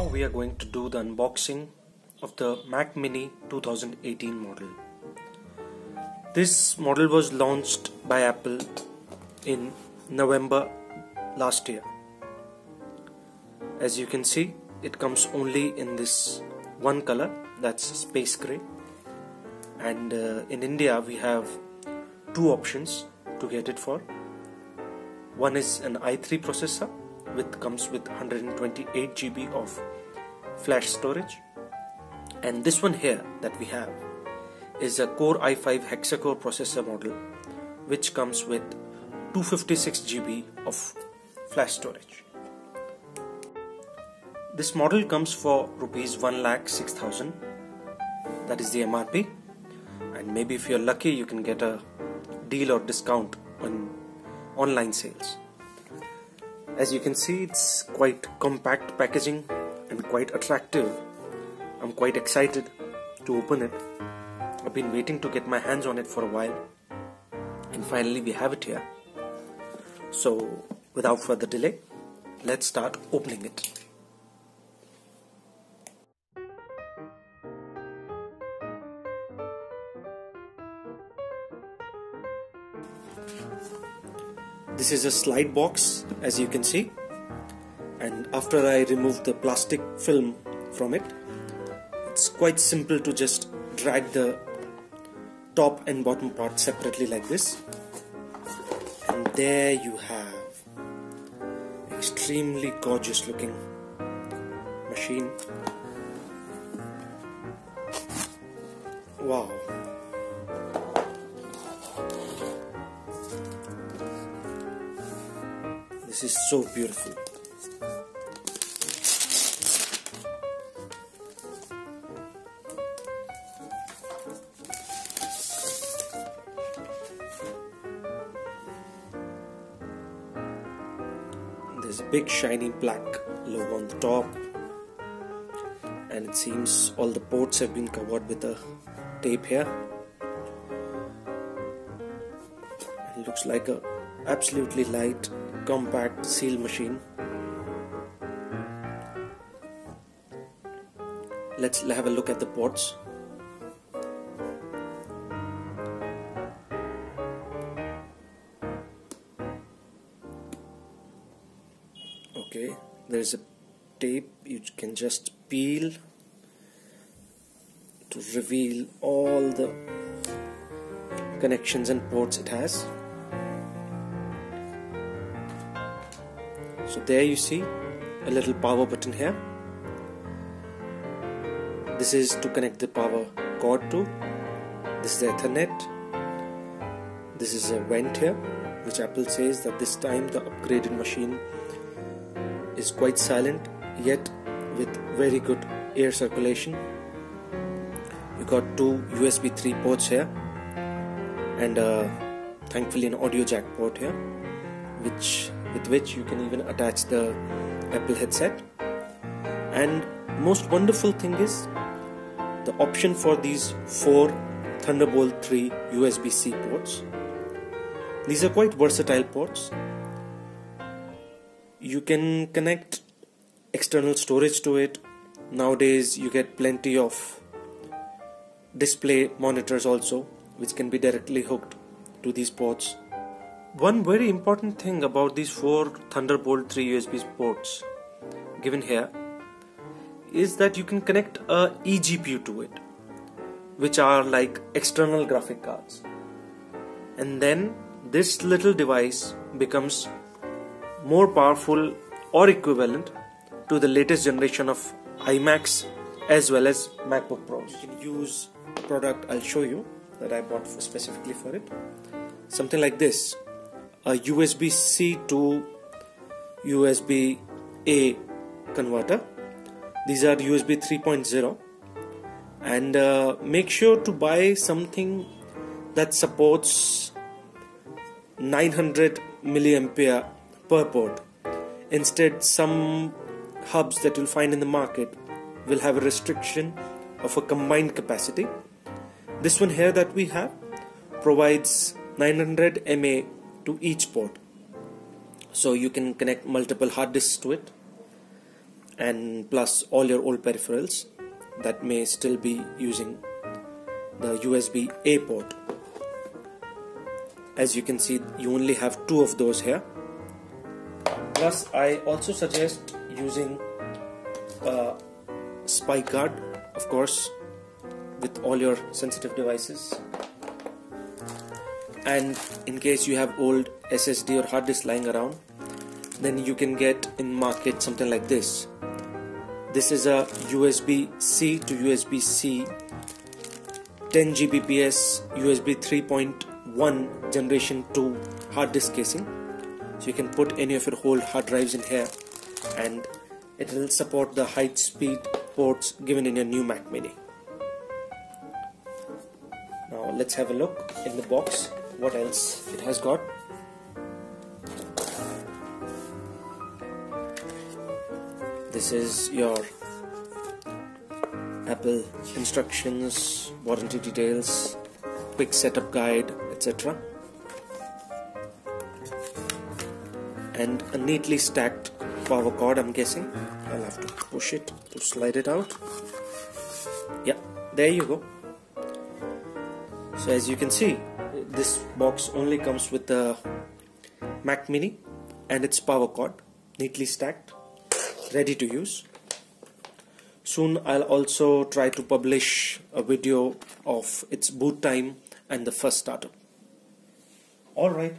Now we are going to do the unboxing of the Mac Mini 2018 model. This model was launched by Apple in November last year. As you can see, it comes only in this one color, that's Space Gray, and in India we have two options to get it for. One is an i3 processor which comes with 128 GB of flash storage, and this one here that we have is a Core i5 hexacore processor model which comes with 256 GB of flash storage. This model comes for rupees 1,06,000, that is the MRP, and maybe if you're lucky you can get a deal or discount on online sales. As you can see, it's quite compact packaging and quite attractive. I'm quite excited to open it. I've been waiting to get my hands on it for a while, and finally we have it here. So without further delay, let's start opening it. This is a slide box, as you can see, and after I remove the plastic film from it, it's quite simple to just drag the top and bottom part separately like this, and there you have extremely gorgeous looking machine. Wow. This is so beautiful. There's a big shiny black logo on the top, and it seems all the ports have been covered with a tape here. It looks like a absolutely light, compact seal machine. Let's have a look at the ports. Okay, there's a tape you can just peel to reveal all the connections and ports it has. So there you see a little power button here. This is to connect the power cord to. This is the Ethernet. This is a vent here, which Apple says that this time the upgraded machine is quite silent yet with very good air circulation. You got two USB 3 ports here, and thankfully an audio jack port here, with which you can even attach the Apple headset. And most wonderful thing is the option for these 4 Thunderbolt 3 USB-C ports. These are quite versatile ports. You can connect external storage to it. Nowadays you get plenty of display monitors also, which can be directly hooked to these ports. One very important thing about these 4 Thunderbolt 3 USB ports given here is that you can connect a eGPU to it, which are like external graphic cards, and then this little device becomes more powerful or equivalent to the latest generation of iMacs as well as MacBook Pros. You can use a product I'll show you that I bought specifically for it, something like this. A USB-C to USB-A converter. These are USB 3.0, and make sure to buy something that supports 900 milliampere per port. Instead, some hubs that you'll find in the market will have a restriction of a combined capacity. This one here that we have provides 900 mAh to each port, so you can connect multiple hard disks to it, and plus all your old peripherals that may still be using the USB-A port. As you can see, you only have two of those here. Plus, I also suggest using a spy card, of course, with all your sensitive devices. And in case you have old SSD or hard disk lying around, then you can get in market something like this. This is a USB-C to USB-C 10 Gbps USB 3.1 generation 2 hard disk casing. So you can put any of your old hard drives in here and it will support the high speed ports given in your new Mac Mini. Now let's have a look in the box what else it has got. This is your Apple instructions, warranty details, quick setup guide, etc. And a neatly stacked power cord, I'm guessing. I'll have to push it to slide it out. Yeah, there you go. So as you can see, this box only comes with the Mac Mini and its power cord, neatly stacked, ready to use. Soon I'll also try to publish a video of its boot time and the first startup. Alright.